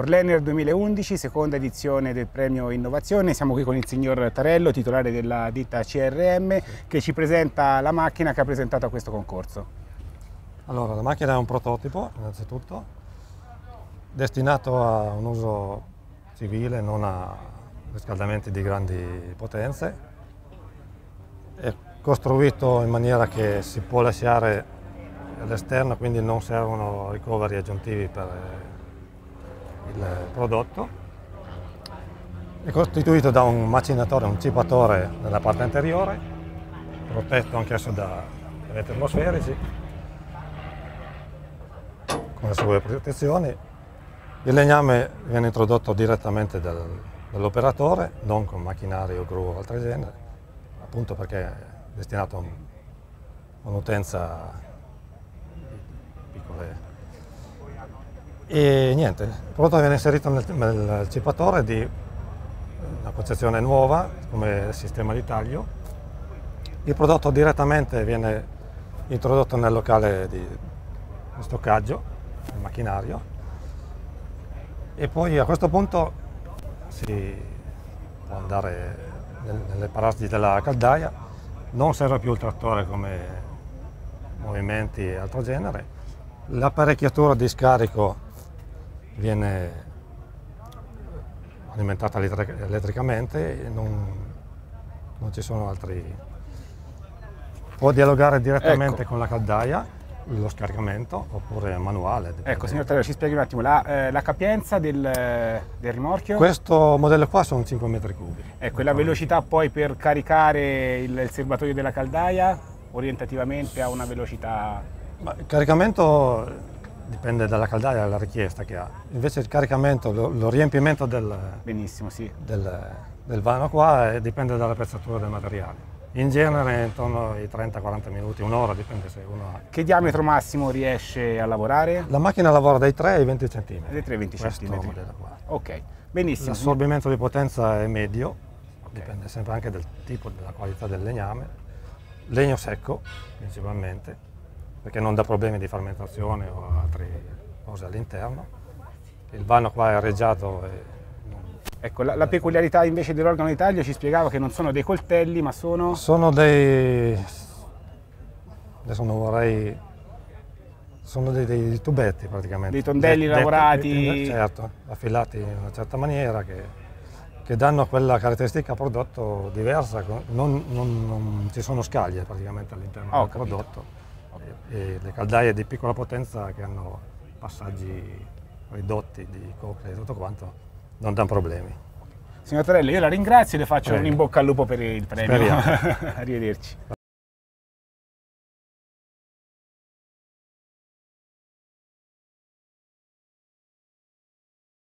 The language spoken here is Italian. Forlener 2011, seconda edizione del premio Innovazione. Siamo qui con il signor Tarello, titolare della ditta CRM, che ci presenta la macchina che ha presentato a questo concorso. Allora, la macchina è un prototipo, innanzitutto, destinato a un uso civile, non a riscaldamenti di grandi potenze. È costruito in maniera che si può lasciare all'esterno, quindi non servono ricoveri aggiuntivi per il prodotto. È costituito da un macinatore, un cipatore nella parte anteriore, protetto anch'esso da venti atmosferici, con le sue protezioni. Il legname viene introdotto direttamente dall'operatore, non con macchinari o gru o altro genere, appunto perché è destinato a un'utenza piccole. E niente, il prodotto viene inserito nel cipatore di una concezione nuova come sistema di taglio. Il prodotto direttamente viene introdotto nel locale di stoccaggio, il macchinario, e poi a questo punto si può andare nelle parti della caldaia. Non serve più il trattore come movimenti e altro genere. L'apparecchiatura di scarico viene alimentata elettricamente e non ci sono altri. Può dialogare direttamente con la caldaia, lo scaricamento, oppure manuale. Ecco, signor Tarello, ci spieghi un attimo la capienza del rimorchio. Questo modello qua sono 5 metri cubi. Ecco, e la velocità poi per caricare il serbatoio della caldaia orientativamente a una velocità? Ma il caricamento dipende dalla caldaia, dalla richiesta che ha. Invece il caricamento, lo riempimento del vano qua dipende dalla pezzatura del materiale. In genere intorno ai 30-40 minuti, un'ora, dipende se uno ha. Che diametro massimo riesce a lavorare? La macchina lavora dai 3 ai 20 cm. Dai 3 ai 20 cm. Ok, benissimo. L'assorbimento di potenza è medio, dipende sempre anche dal tipo, della qualità del legname. Legno secco principalmente, perché non dà problemi di fermentazione o altre cose all'interno. Il vano qua è reggiato. Ecco, la peculiarità invece dell'organo di taglio ci spiegava che non sono dei coltelli, ma sono... Sono dei tubetti praticamente. Dei tondelli lavorati. Certo, affilati in una certa maniera che danno quella caratteristica prodotto diversa. Non ci sono scaglie praticamente all'interno del prodotto. E le caldaie di piccola potenza che hanno passaggi ridotti di coque e tutto quanto non danno problemi. Signor Tarello, io la ringrazio e le faccio un in bocca al lupo per il premio. Arrivederci.